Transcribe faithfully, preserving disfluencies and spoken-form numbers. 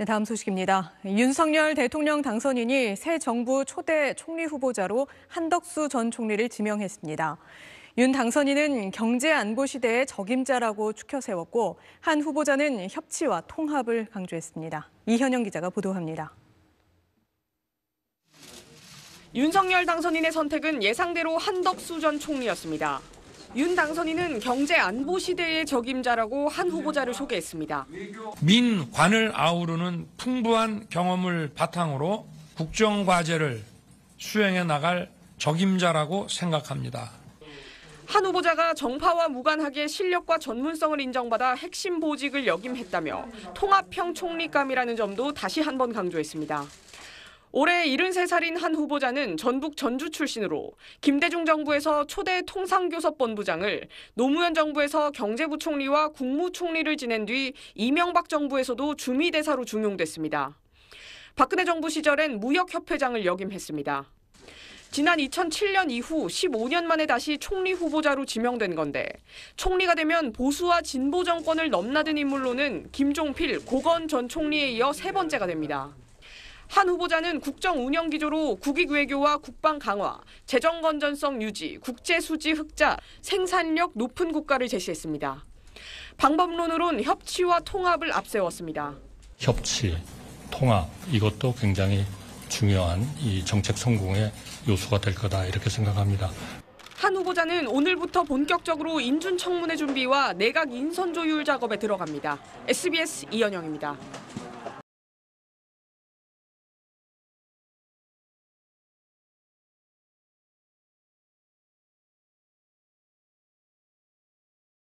네, 다음 소식입니다. 윤석열 대통령 당선인이 새 정부 초대 총리 후보자로 한덕수 전 총리를 지명했습니다. 윤 당선인은 경제안보 시대의 적임자라고 추켜세웠고 한 후보자는 협치와 통합을 강조했습니다. 이현영 기자가 보도합니다. 윤석열 당선인의 선택은 예상대로 한덕수 전 총리였습니다. 윤 당선인은 경제안보 시대의 적임자라고 한 후보자를 소개했습니다. 민관을 아우르는 풍부한 경험을 바탕으로 국정과제를 수행해 나갈 적임자라고 생각합니다. 한 후보자가 정파와 무관하게 실력과 전문성을 인정받아 핵심 보직을 역임했다며 통합형 총리감이라는 점도 다시 한번 강조했습니다. 올해 일흔세 살인 한 후보자는 전북 전주 출신으로 김대중 정부에서 초대 통상교섭본부장을, 노무현 정부에서 경제부총리와 국무총리를 지낸 뒤 이명박 정부에서도 주미대사로 중용됐습니다. 박근혜 정부 시절엔 무역협회장을 역임했습니다. 지난 이천칠 년 이후 십오 년 만에 다시 총리 후보자로 지명된 건데 총리가 되면 보수와 진보 정권을 넘나든 인물로는 김종필, 고건 전 총리에 이어 세 번째가 됩니다. 한 후보자는 국정 운영 기조로 국익 외교와 국방 강화, 재정 건전성 유지, 국제 수지 흑자, 생산력 높은 국가를 제시했습니다. 방법론으론 협치와 통합을 앞세웠습니다. 협치, 통합 이것도 굉장히 중요한 이 정책 성공의 요소가 될 거다 이렇게 생각합니다. 한 후보자는 오늘부터 본격적으로 인준청문회 준비와 내각 인선 조율 작업에 들어갑니다. 에스비에스 이현영입니다.